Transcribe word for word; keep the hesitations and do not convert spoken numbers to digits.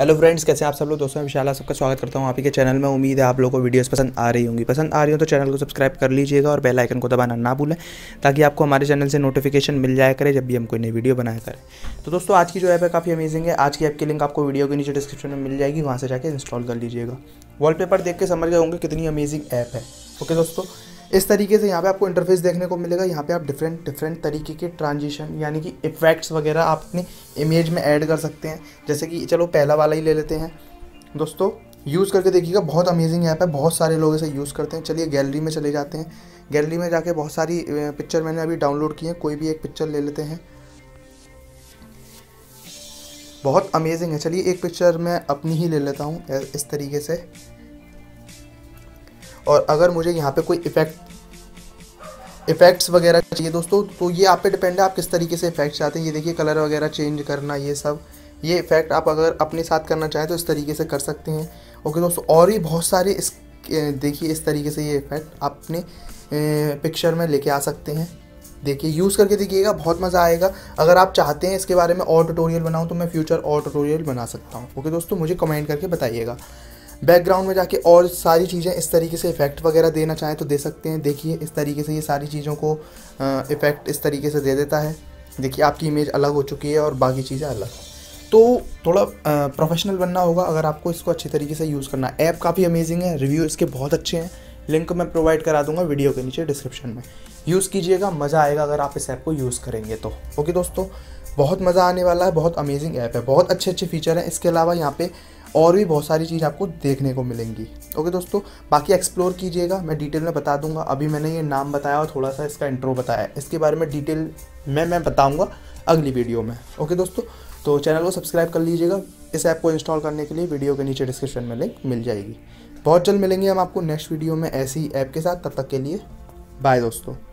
Hello friends, कैसे हैं आप सब लोग। दोस्तों, विशाल सबका स्वागत करता हूं आप ही के चैनल में। उम्मीद है आप लोगों को वीडियोस पसंद आ रही होंगी। पसंद आ रही हो तो चैनल को सब्सक्राइब कर लीजिएगा और बेल आइकन को दबाना ना भूलें, ताकि आपको हमारे चैनल से नोटिफिकेशन मिल जाया करे जब भी हम कोई नई वीडियो बनाया करें। तो दोस्तों, आज की जो ऐप है काफ़ी अमेजिंग है। आज की ऐप की लिंक आपको वीडियो के नीचे डिस्क्रिप्शन में मिल जाएगी, वहाँ से जाकर इंस्टॉल कर लीजिएगा। वॉलपेपर देख के समझ गए होंगे कितनी अमेजिंग ऐप है। ओके दोस्तों, इस तरीके से यहाँ पे आपको इंटरफेस देखने को मिलेगा। यहाँ पे आप डिफरेंट डिफरेंट तरीके के ट्रांजिशन यानी कि इफेक्ट्स वगैरह आप अपनी इमेज में ऐड कर सकते हैं। जैसे कि चलो पहला वाला ही ले लेते हैं। दोस्तों, यूज़ करके देखिएगा, बहुत अमेजिंग ऐप है, बहुत सारे लोग इसे यूज़ करते हैं। चलिए गैलरी में चले जाते हैं। गैलरी में जाके बहुत सारी पिक्चर मैंने अभी डाउनलोड की है। कोई भी एक पिक्चर ले लेते हैं, बहुत अमेजिंग है। चलिए एक पिक्चर मैं अपनी ही ले लेता हूँ इस तरीके से। और अगर मुझे यहाँ पे कोई इफेक्ट इफेक्ट्स वगैरह चाहिए दोस्तों, तो ये आप पे डिपेंड है आप किस तरीके से इफेक्ट चाहते हैं। ये देखिए, कलर वगैरह चेंज करना, ये सब ये इफेक्ट आप अगर अपने साथ करना चाहें तो इस तरीके से कर सकते हैं। ओके दोस्तों, और भी बहुत सारे इस देखिए इस तरीके से ये इफेक्ट आप अपने पिक्चर में लेके आ सकते हैं। देखिए, यूज़ करके देखिएगा, बहुत मज़ा आएगा। अगर आप चाहते हैं इसके बारे में और ट्यूटोरियल बनाऊँ तो मैं फ्यूचर और ट्यूटोरियल बना सकता हूँ। ओके दोस्तों, मुझे कमेंट करके बताइएगा। बैकग्राउंड में जाके और सारी चीज़ें इस तरीके से इफेक्ट वगैरह देना चाहें तो दे सकते हैं। देखिए इस तरीके से ये सारी चीज़ों को इफेक्ट इस तरीके से दे देता है। देखिए आपकी इमेज अलग हो चुकी है और बाकी चीज़ें अलग। तो थोड़ा प्रोफेशनल बनना होगा अगर आपको इसको अच्छे तरीके से यूज़ करना है। ऐप काफ़ी अमेजिंग है, रिव्यू इसके बहुत अच्छे हैं। लिंक मैं प्रोवाइड करा दूंगा वीडियो के नीचे डिस्क्रिप्शन में। यूज़ कीजिएगा, मज़ा आएगा अगर आप इस ऐप को यूज़ करेंगे तो। ओके दोस्तों, बहुत मज़ा आने वाला है, बहुत अमेजिंग ऐप है, बहुत अच्छे अच्छे फीचर हैं। इसके अलावा यहाँ पे और भी बहुत सारी चीज़ आपको देखने को मिलेंगी। ओके दोस्तों, बाकी एक्सप्लोर कीजिएगा, मैं डिटेल में बता दूंगा। अभी मैंने ये नाम बताया और थोड़ा सा इसका इंट्रो बताया, इसके बारे में डिटेल में मैं बताऊंगा अगली वीडियो में। ओके दोस्तों, तो चैनल को सब्सक्राइब कर लीजिएगा। इस ऐप को इंस्टॉल करने के लिए वीडियो के नीचे डिस्क्रिप्शन में लिंक मिल जाएगी। बहुत जल्द मिलेंगे हम आपको नेक्स्ट वीडियो में ऐसी ऐप के साथ। तब तक के लिए बाय दोस्तों।